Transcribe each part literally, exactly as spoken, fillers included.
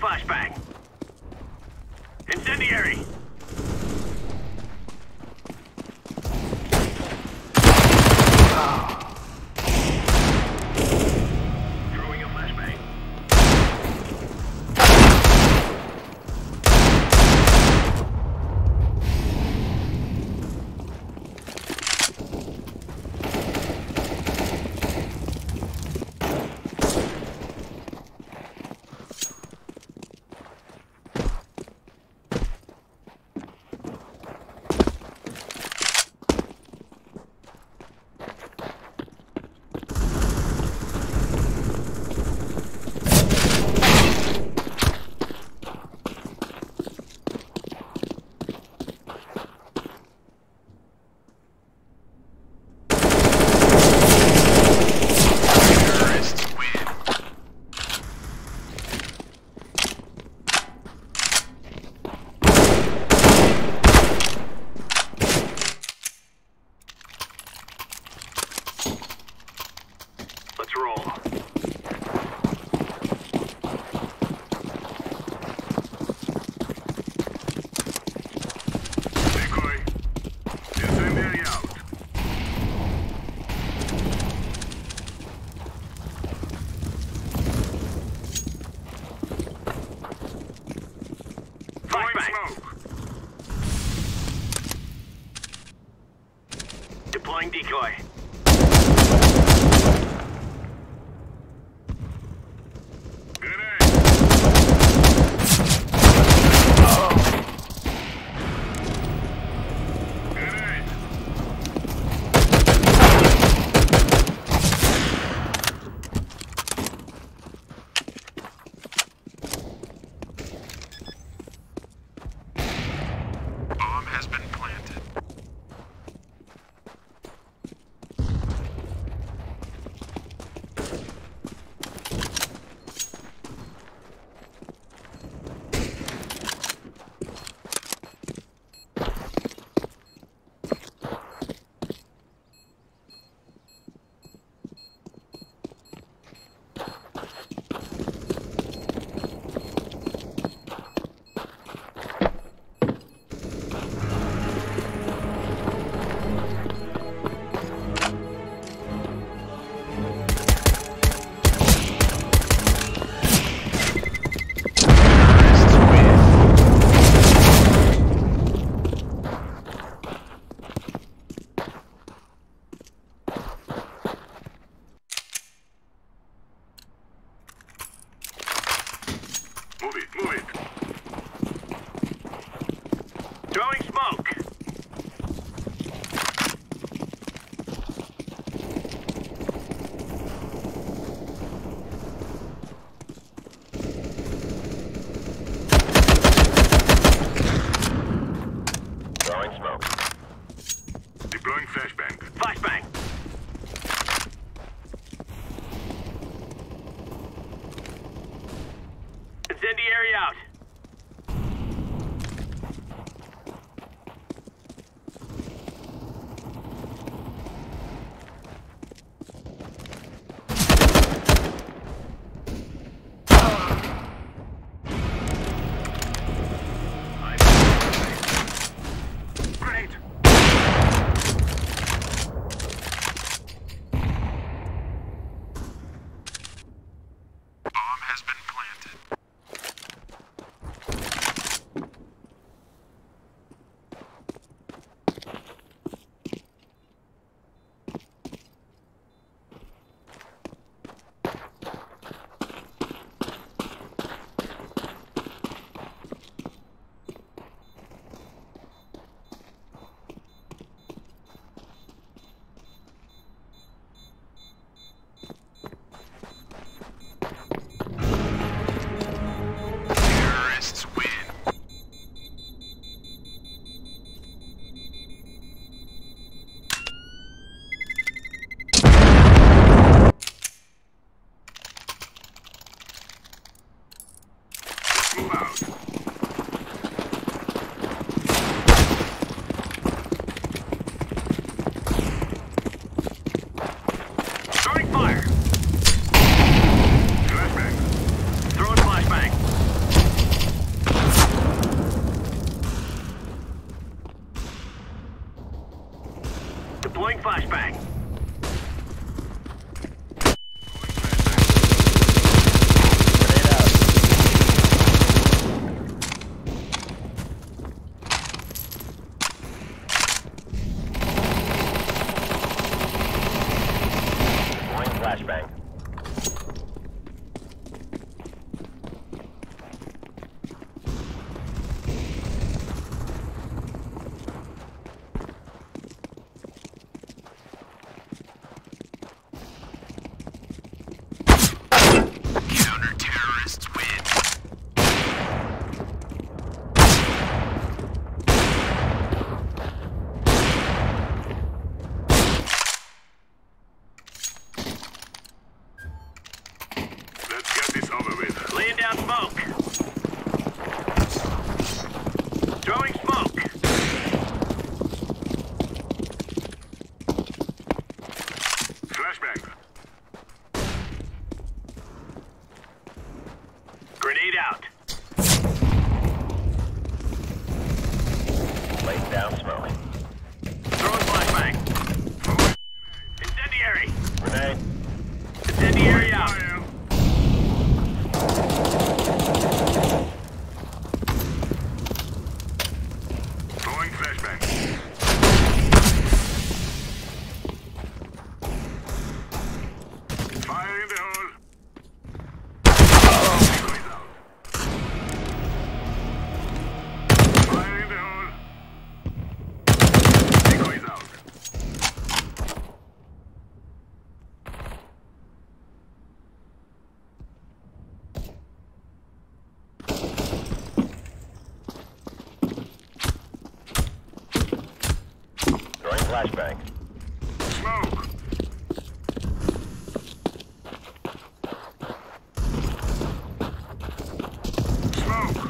flashbang. Incendiary. Decoy. Fire! Flashbang! Throwing flashbang! flashbang. Flashbang. Counter-terrorists win. Laying down smoke. Throwing smoke. Flashbang. Grenade out. Laying down smoke. Throwing flashbang. Incendiary. Grenade. Incendiary out. Flashbang. Smoke. Smoke.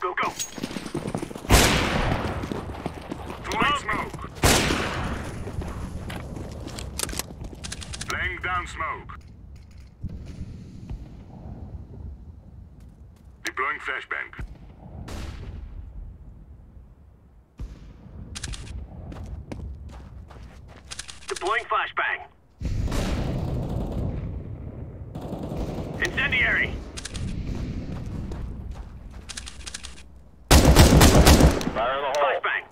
Go, go! Throwing smoke! Laying down smoke! Deploying flashbang! Deploying flashbang! Incendiary! Flashbang!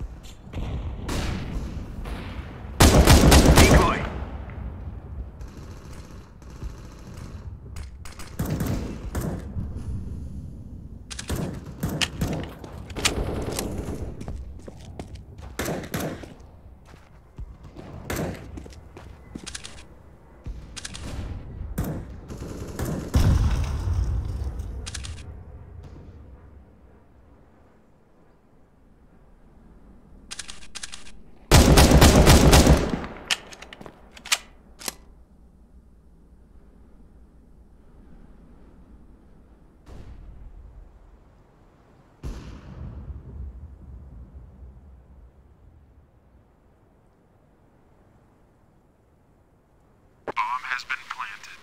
Decoy! Has been planted.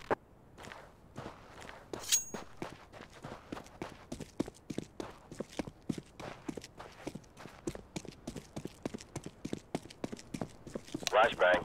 Flashbang.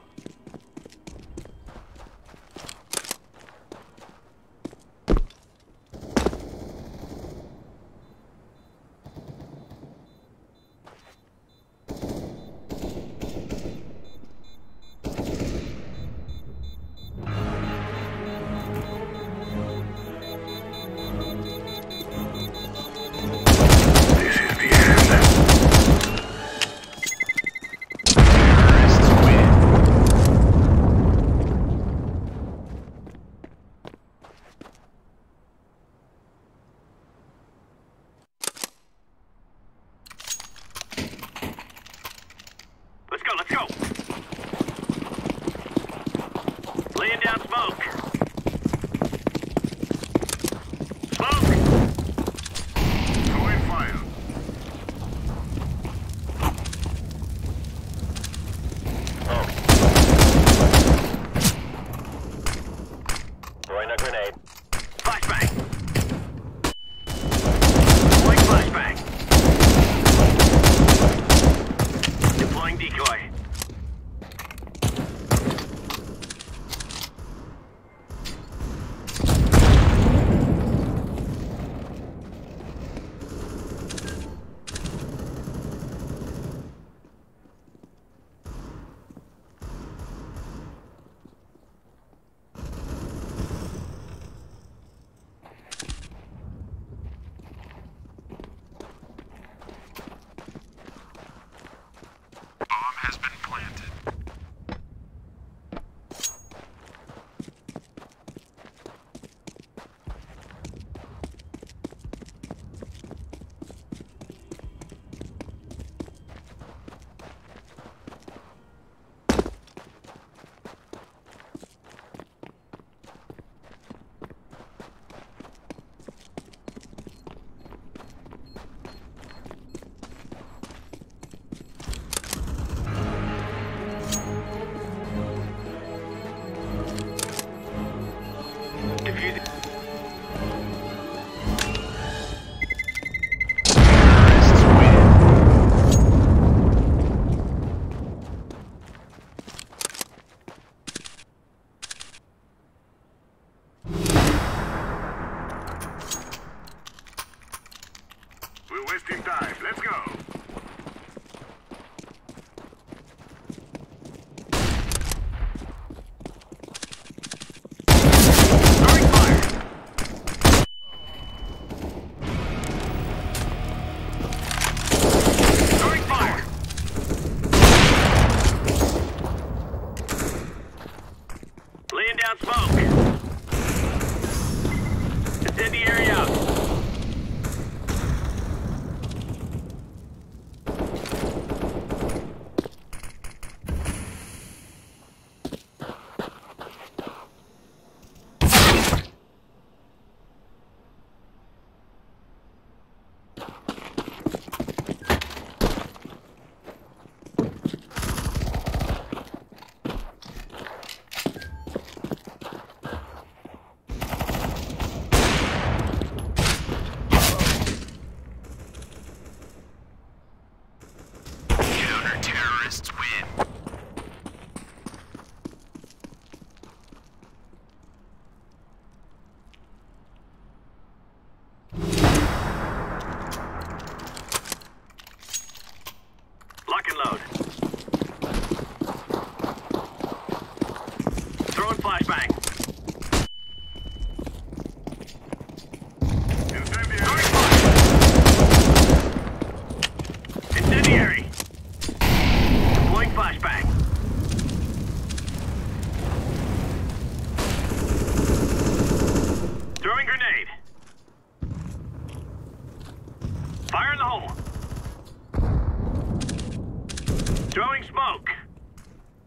Throwing smoke.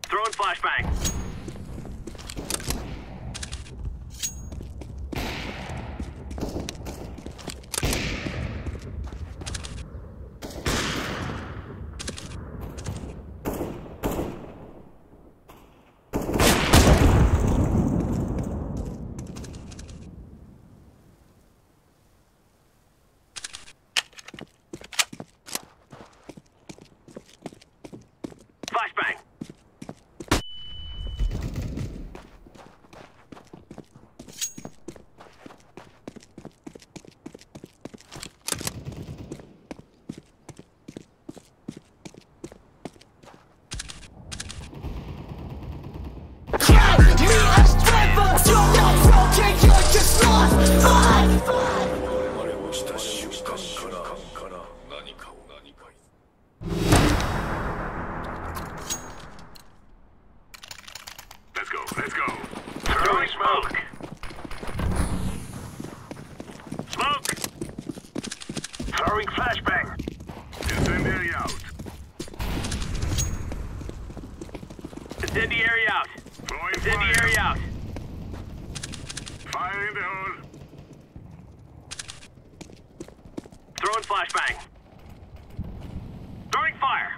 Throwing flashbang. Incendiary out. Incendiary out. Fire in the hole. Throwing flashbang. Throwing fire.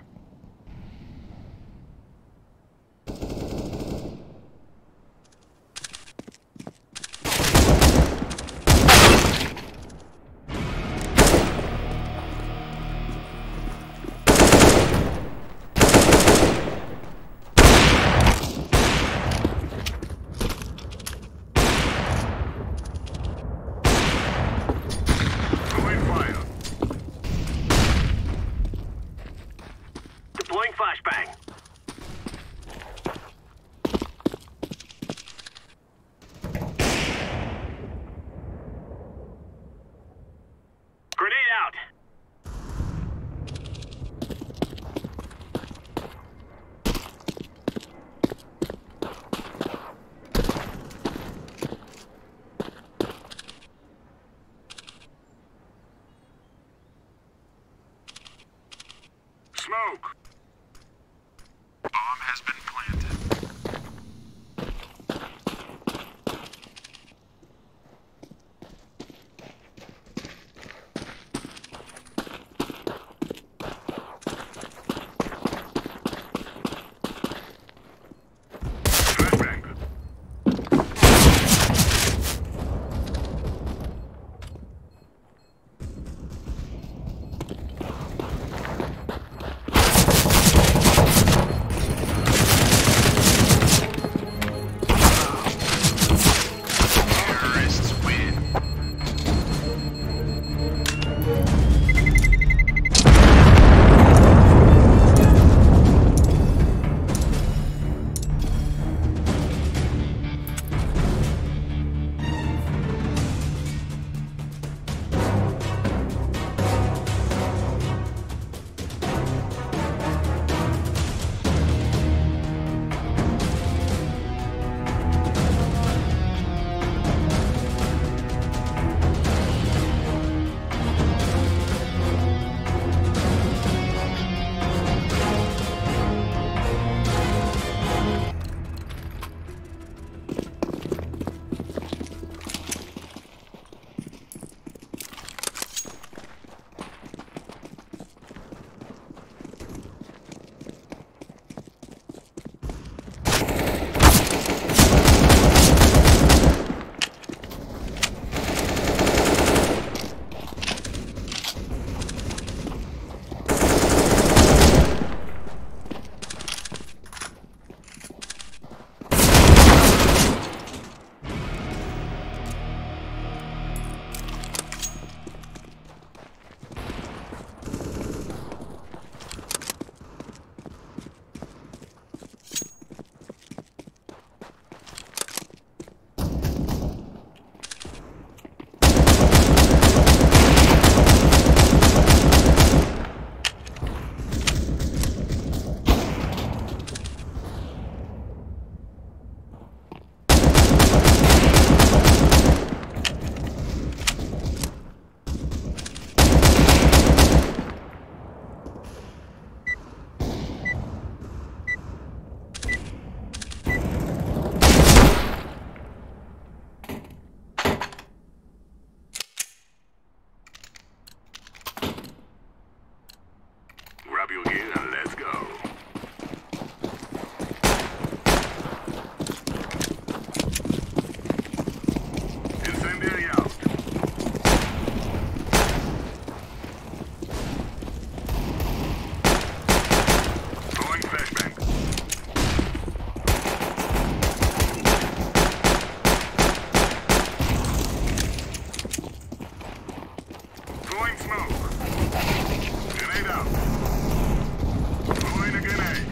smoke. Grenade out. Throwing a grenade.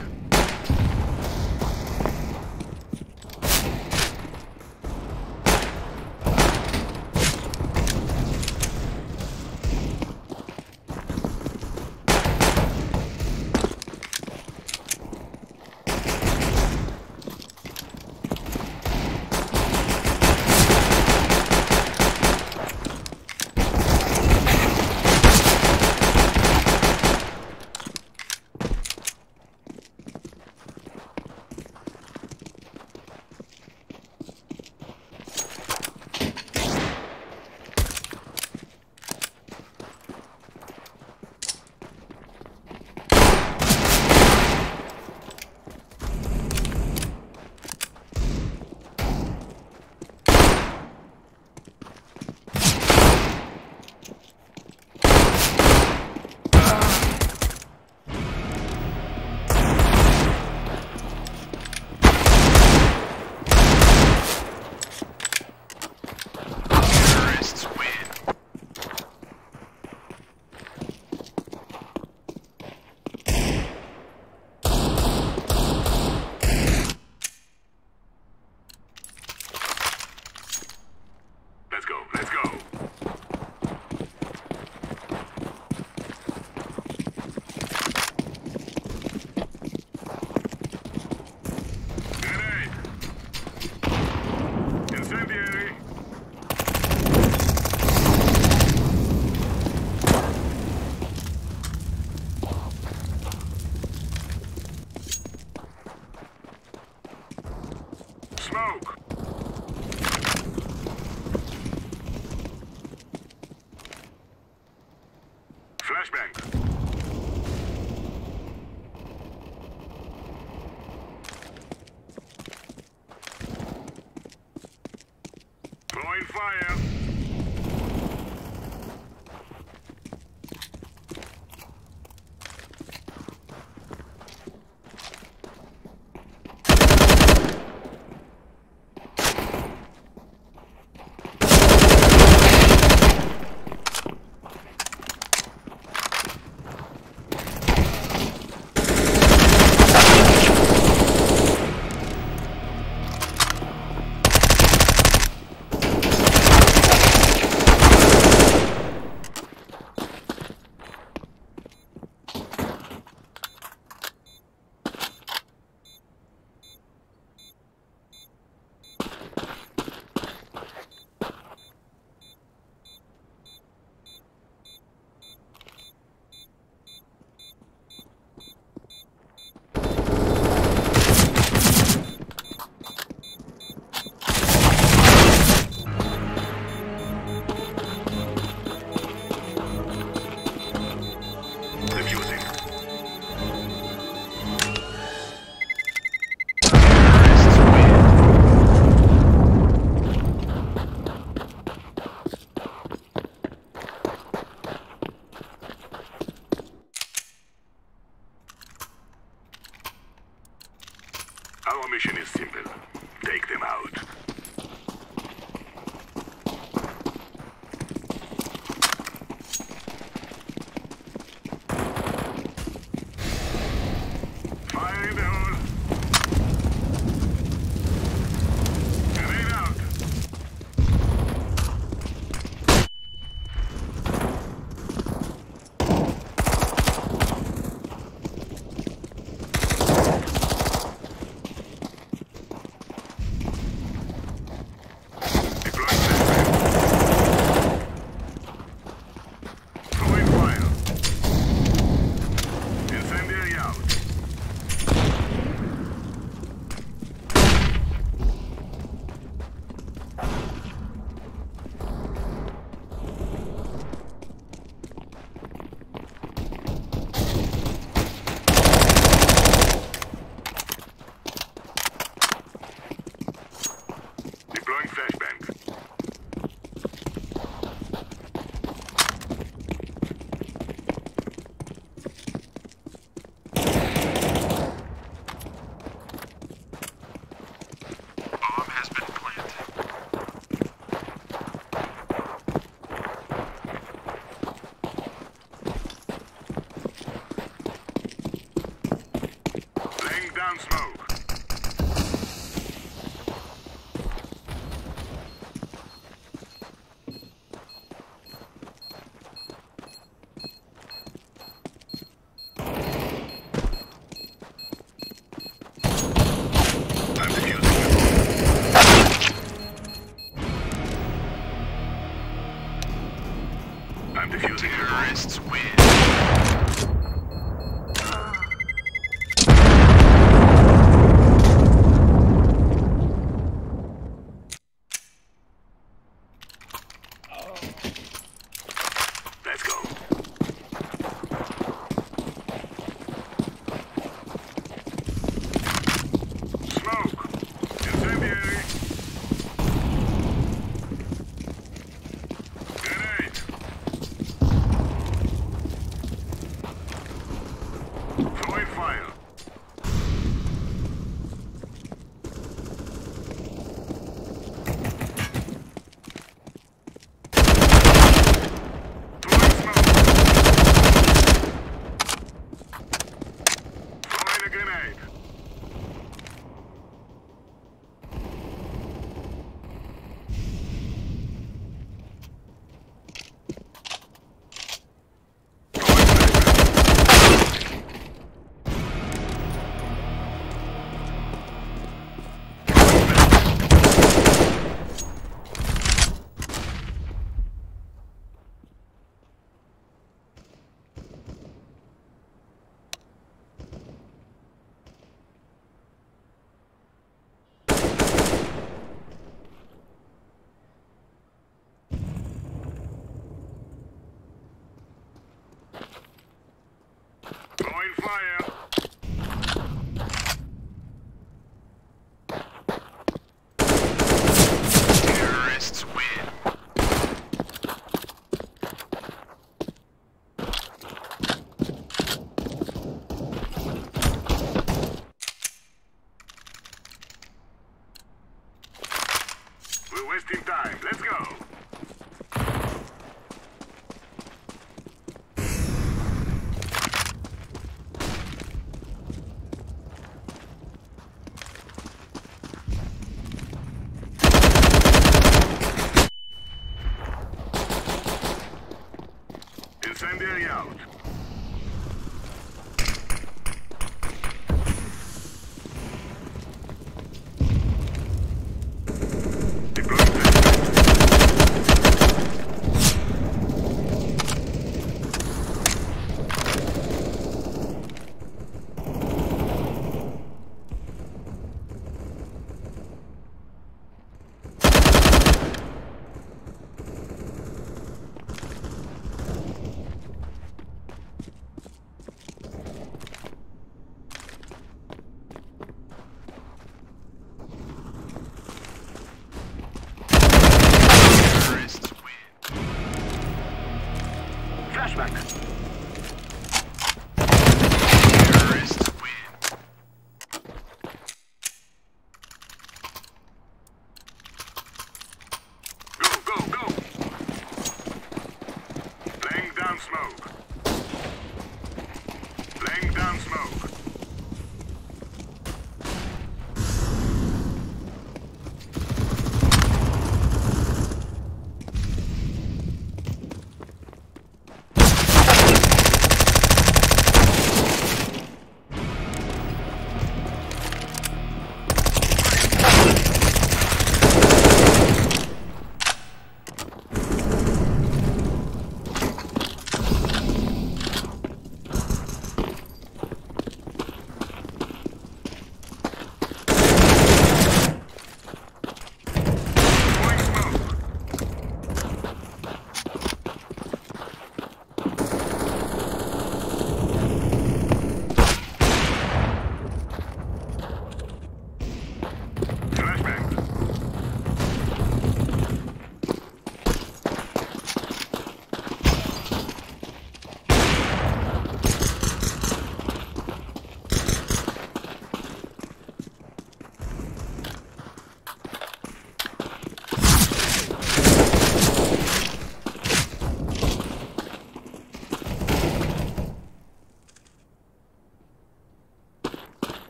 time defusing. Terrorists win.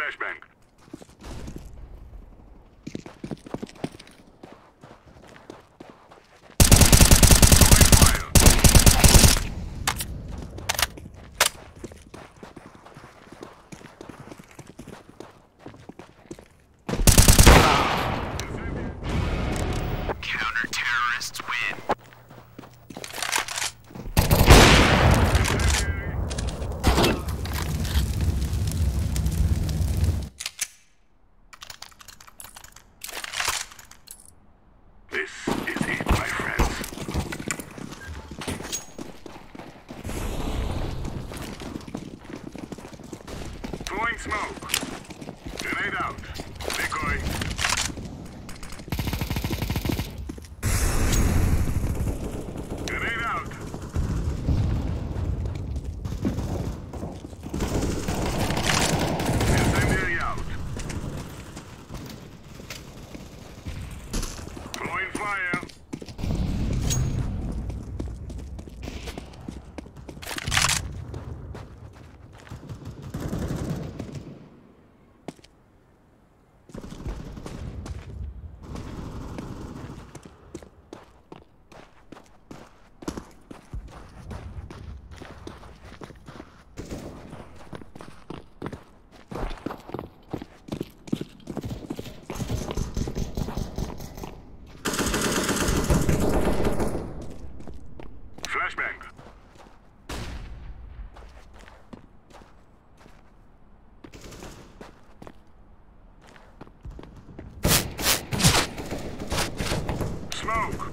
flashbang. Smoke. Grenade out. Decoy. Grenade out. Incendiary out. Blowing fire. Smoke!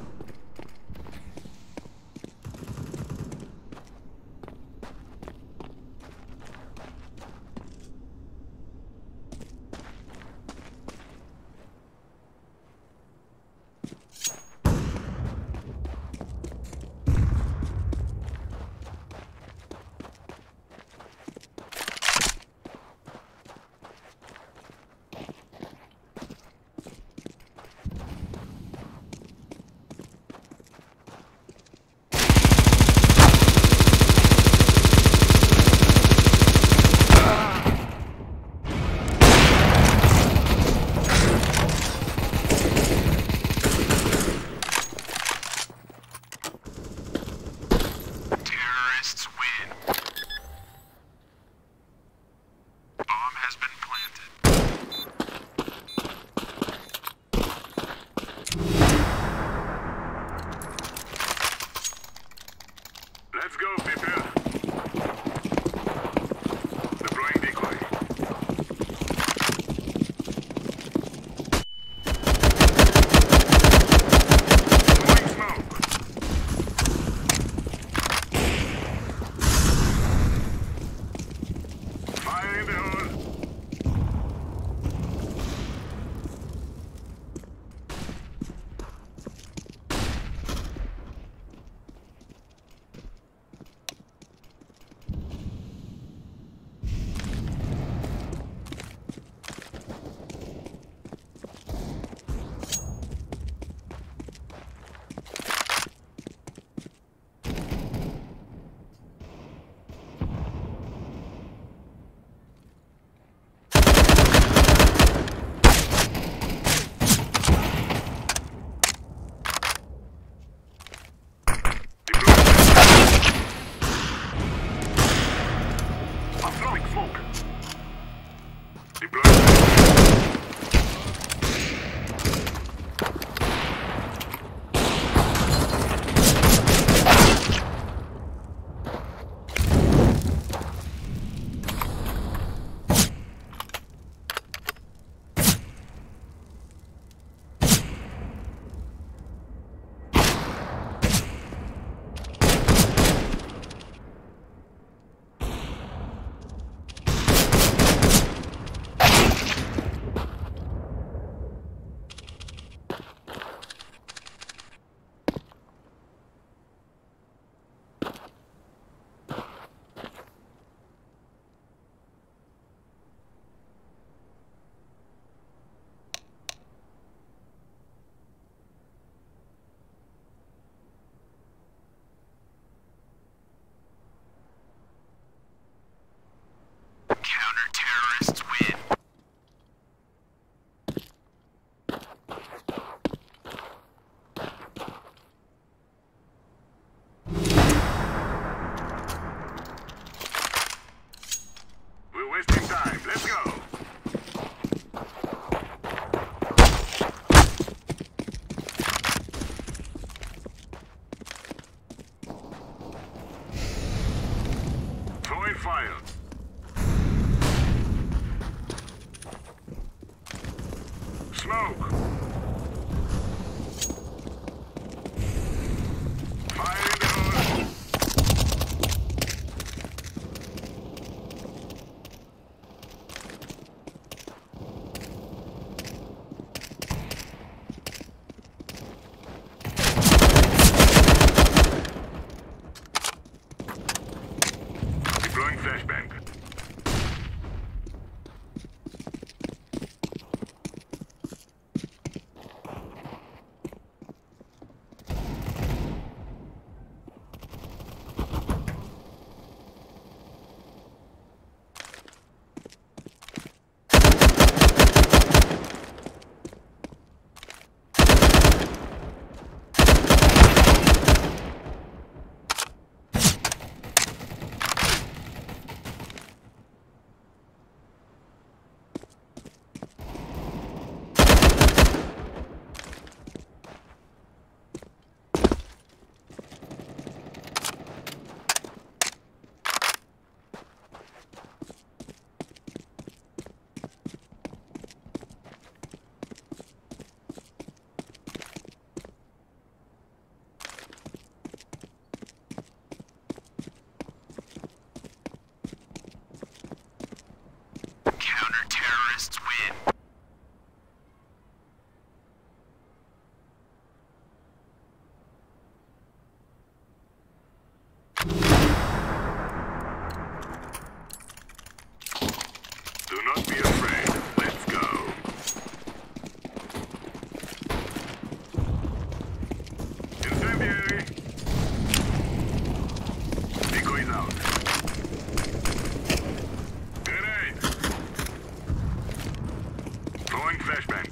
Flashbang.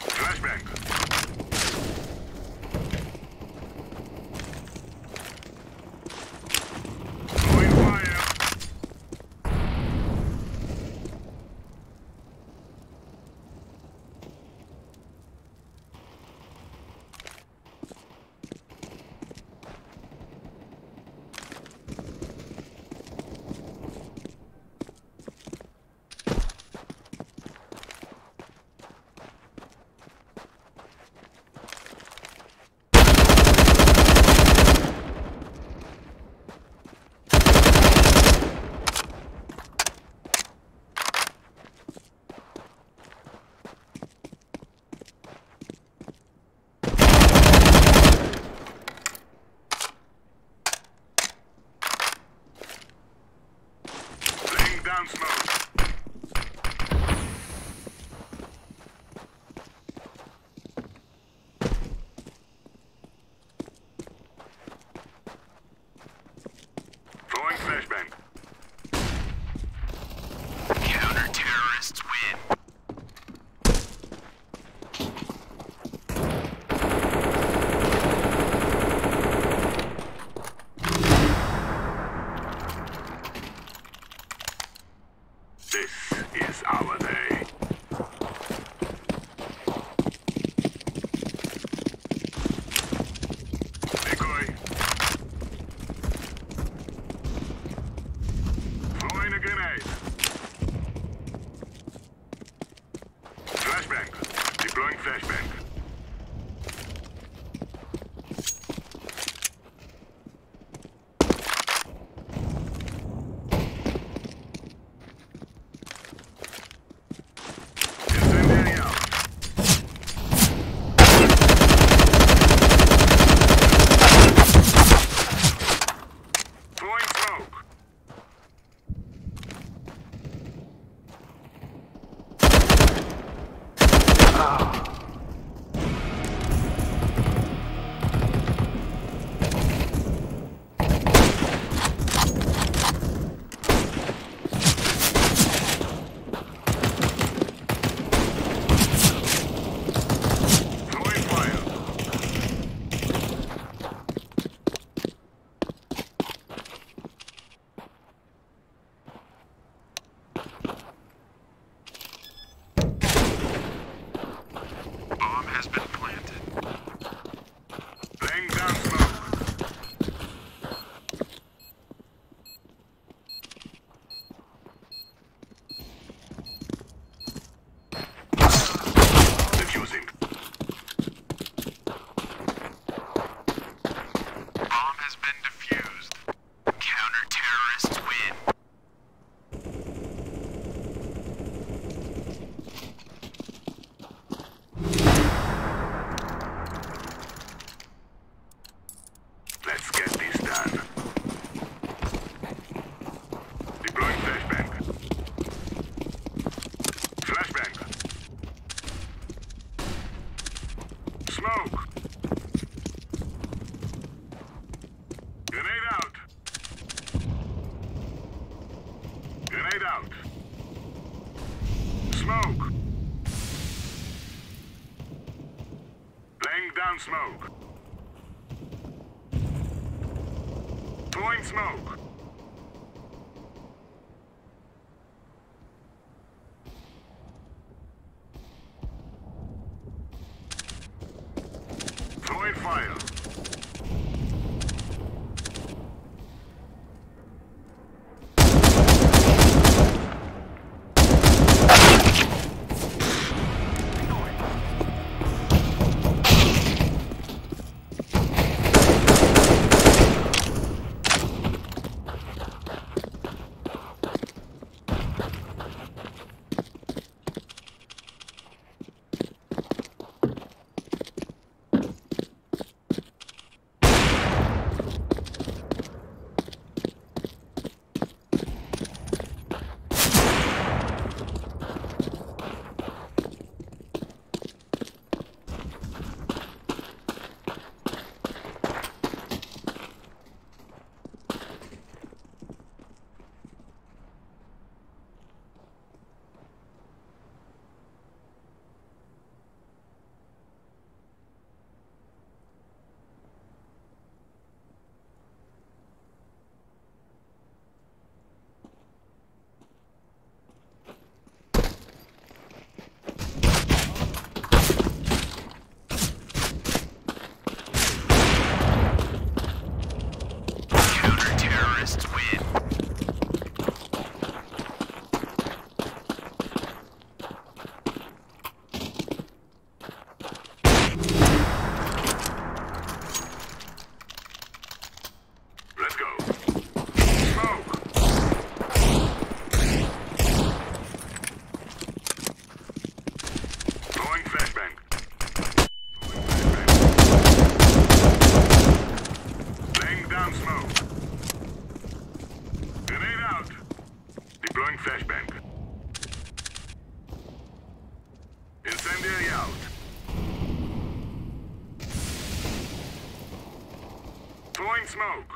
Flashbang. Going fire. Down smoke. Throwing flashbang. Counter-terrorists win. Is our day. Decoy. Throwing a grenade. Flashbang. Deploying flashbang. Smoke. Grenade out. Grenade out. Smoke. Laying down smoke. Throwing smoke. Fire. Throwing smoke.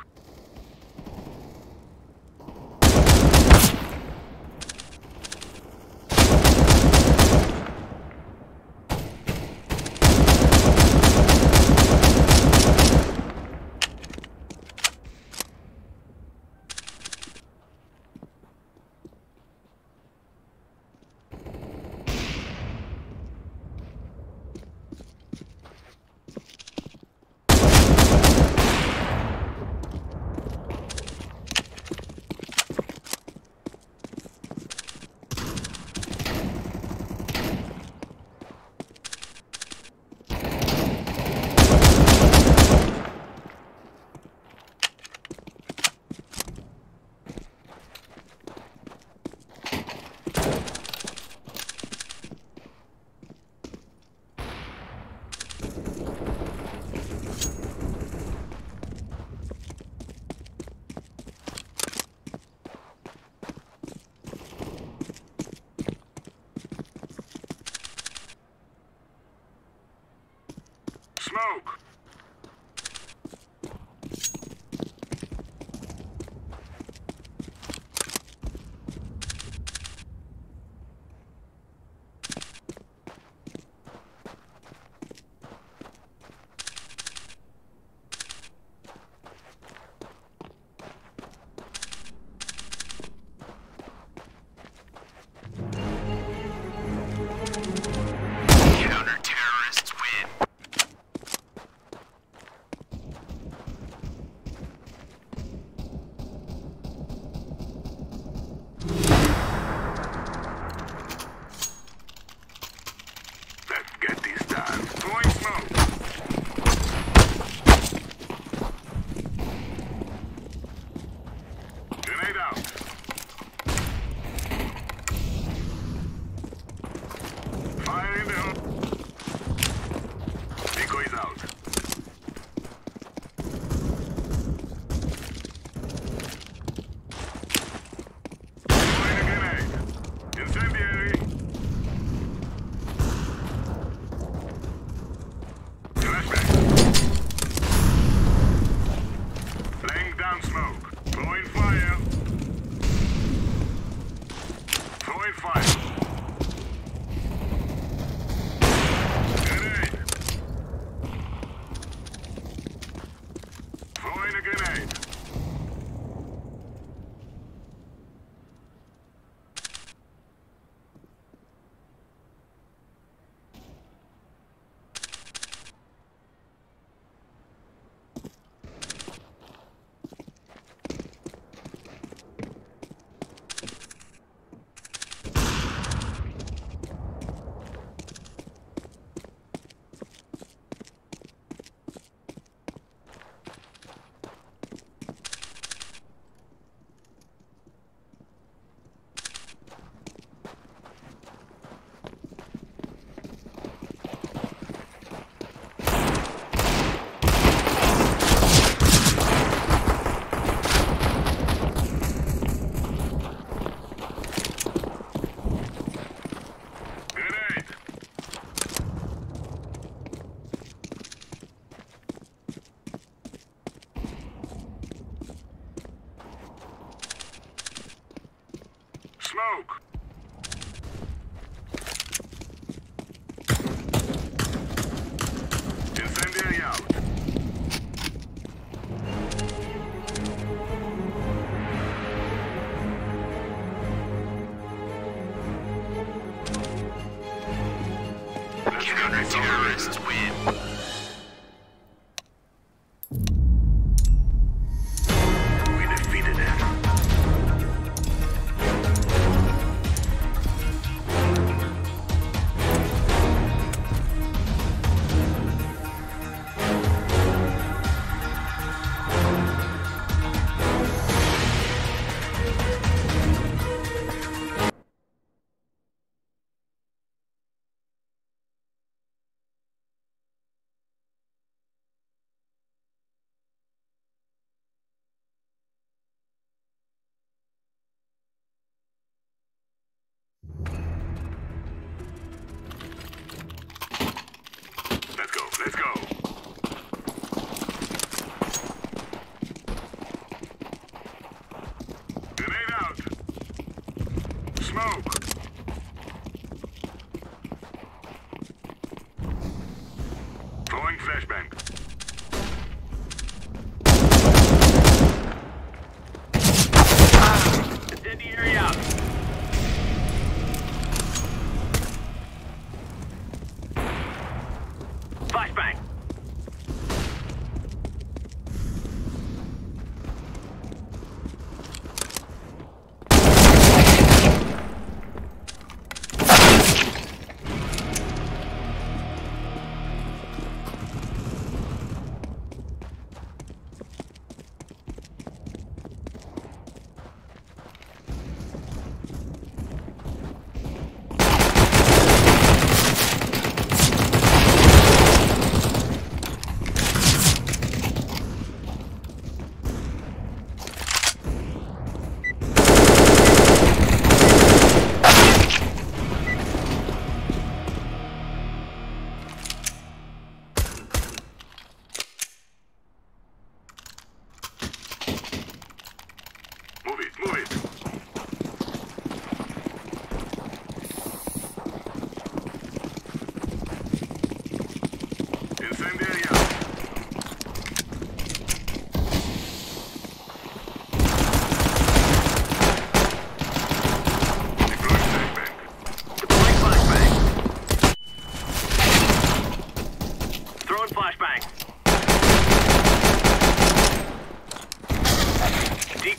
Smoke. Smoke.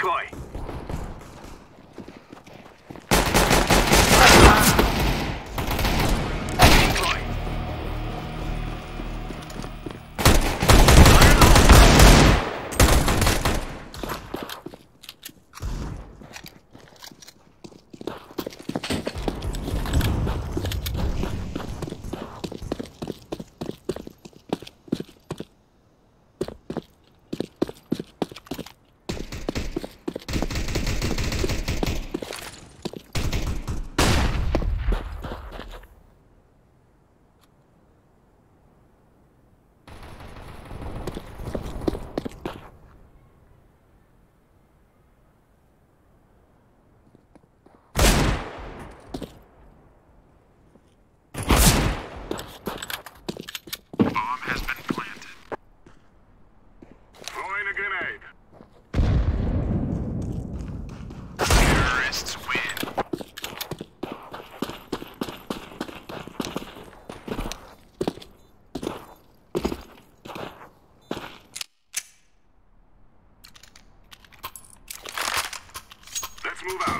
decoy. Move out.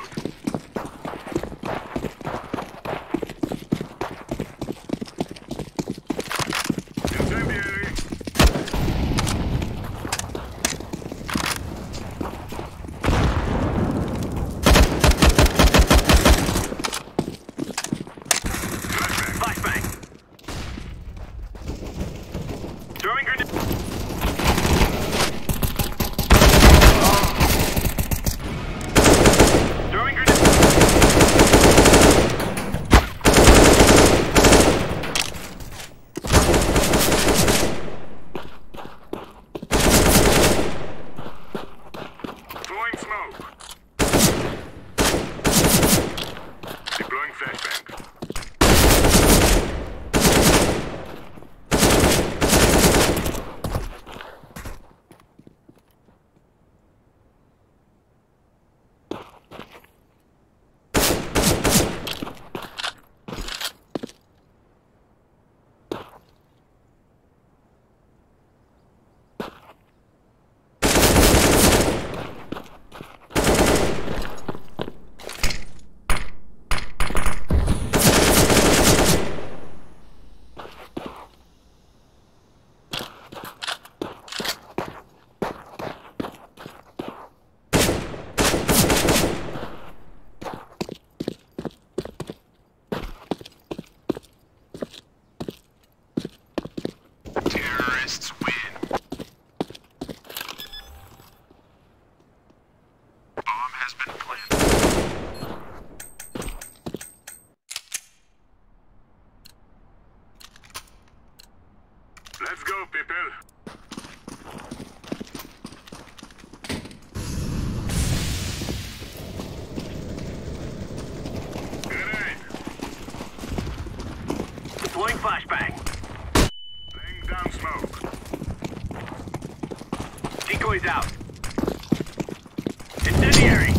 Flashbang. Laying down smoke. Decoys out. Incendiary.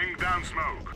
Laying down smoke.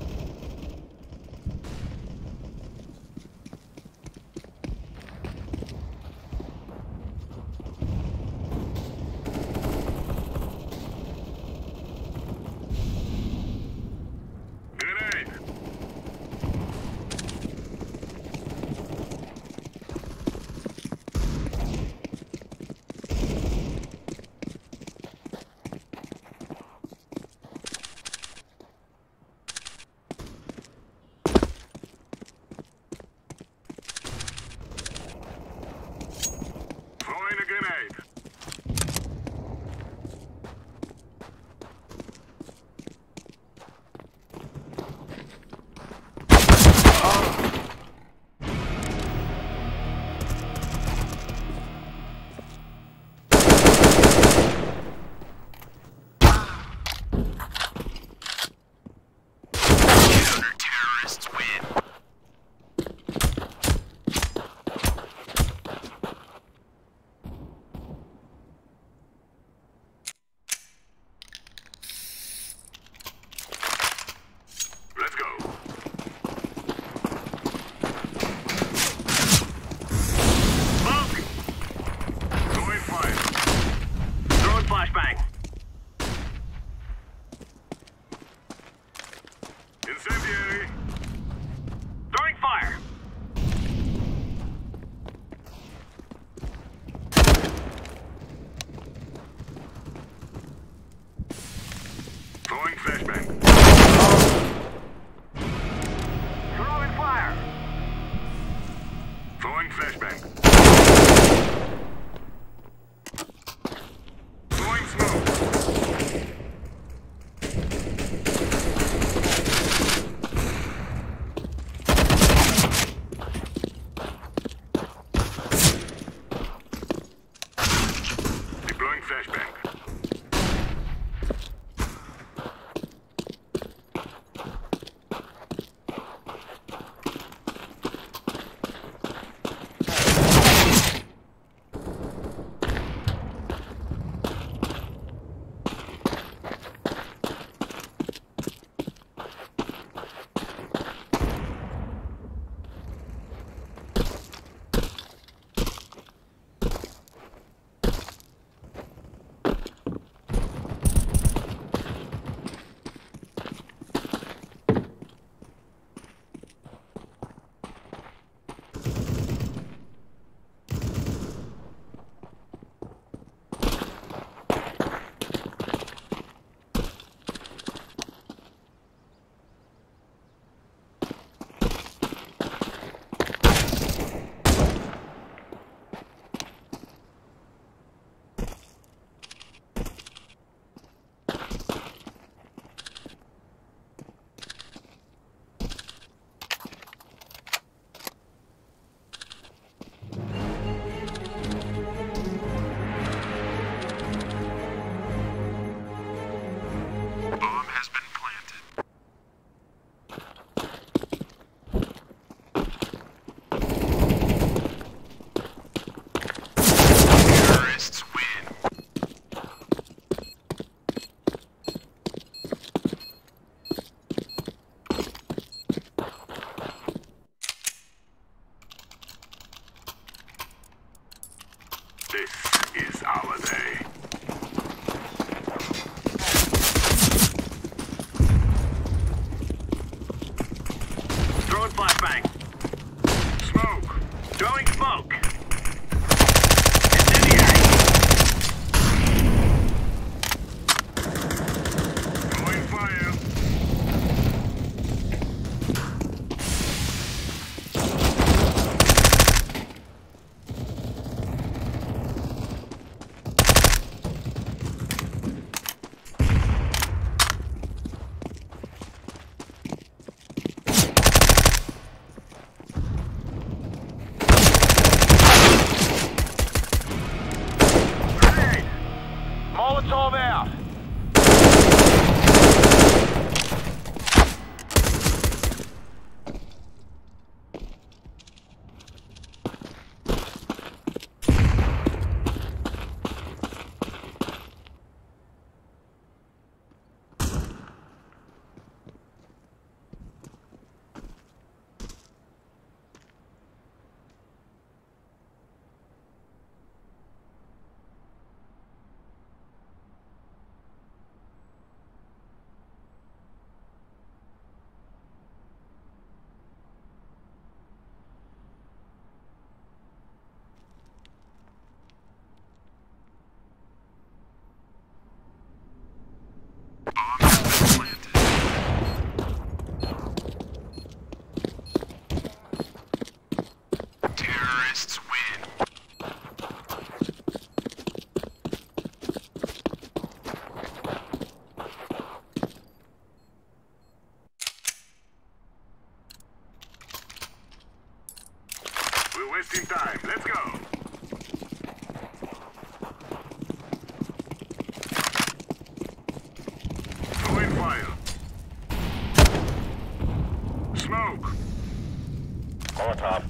top.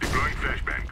Deploying flashbang.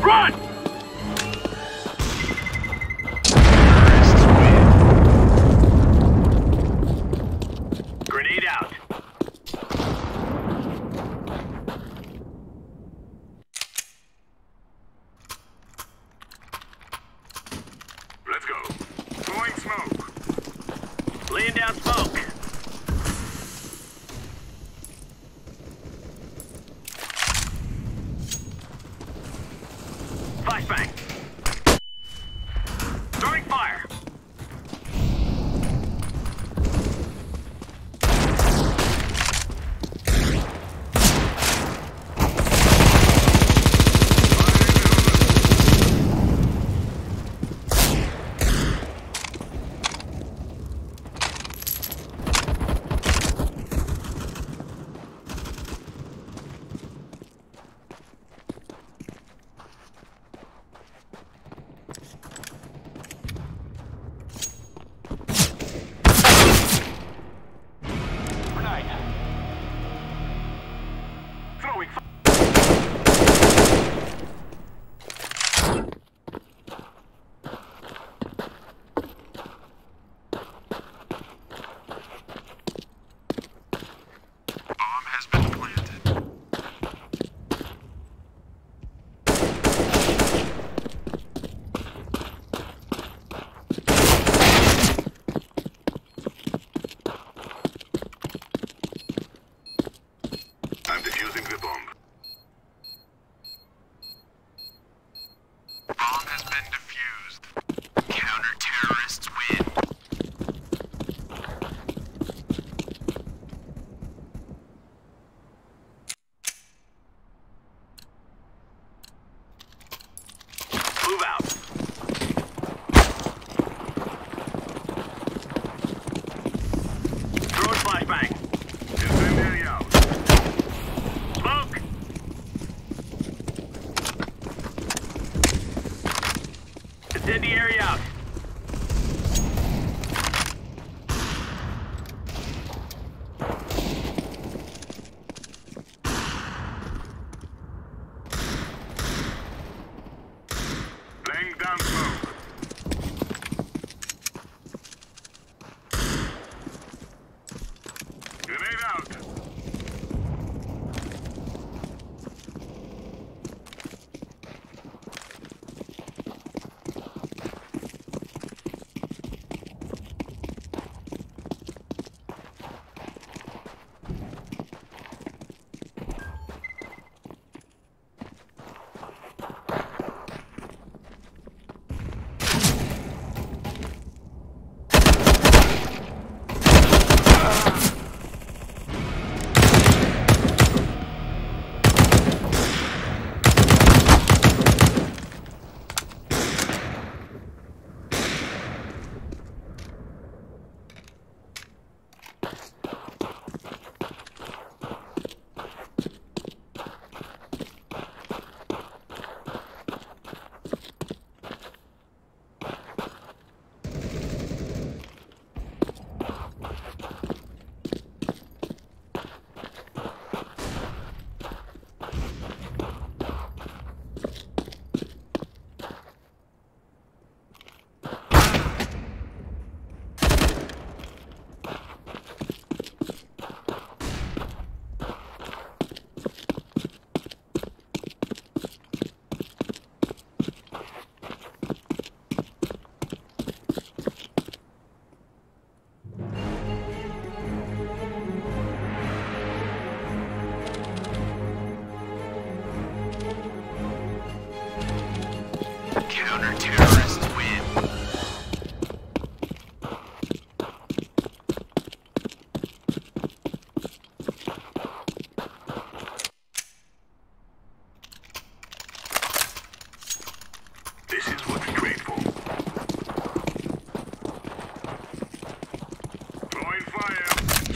Run! Grenade out. Let's go. Blowing smoke. Laying down smoke. Flashbang. Throwing fire.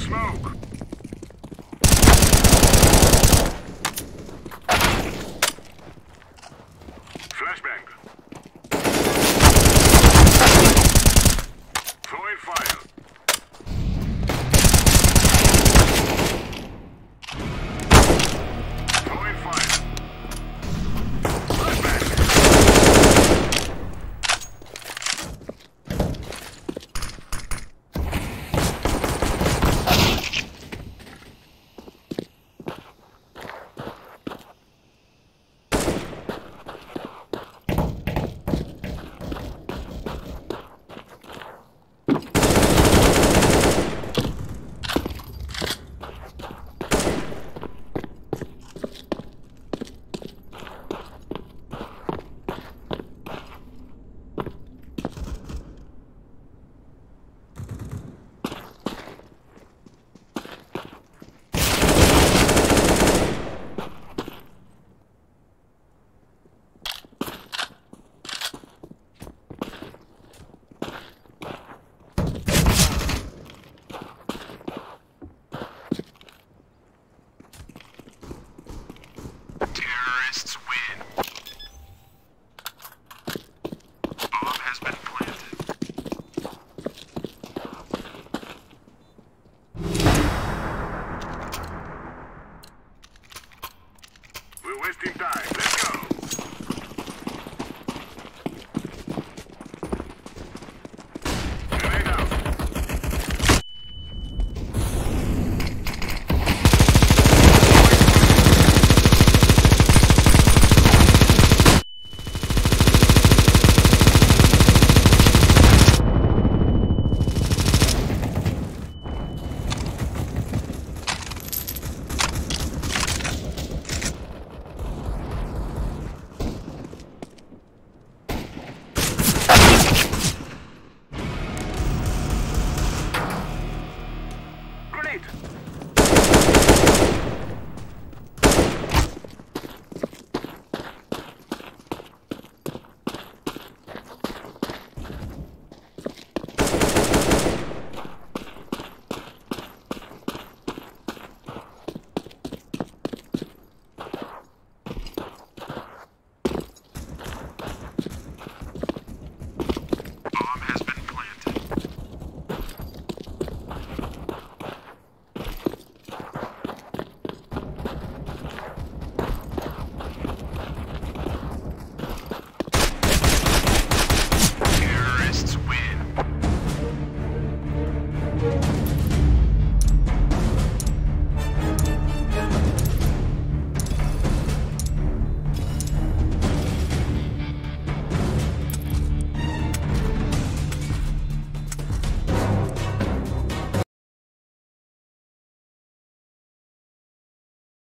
smoke.